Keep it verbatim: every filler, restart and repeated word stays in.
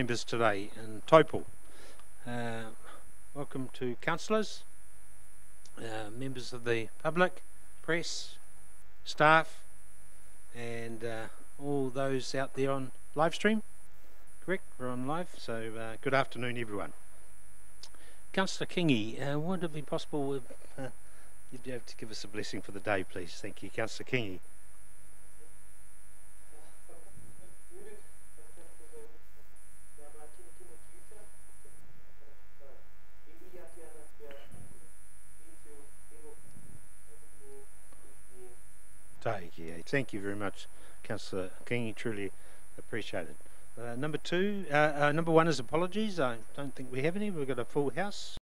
Chambers today in Taupō. Uh, welcome to councillors, uh, members of the public, press, staff, and uh, all those out there on live stream. Correct, we're on live, so uh, good afternoon everyone. Councillor Kingi, uh, would it be possible if uh, you'd be able to give us a blessing for the day, please? Thank you, Councillor Kingi. Thank you very much, Councillor Kingi, truly appreciated. Uh, number two, uh, uh, number one is apologies. I don't think we have any. We've got a full house.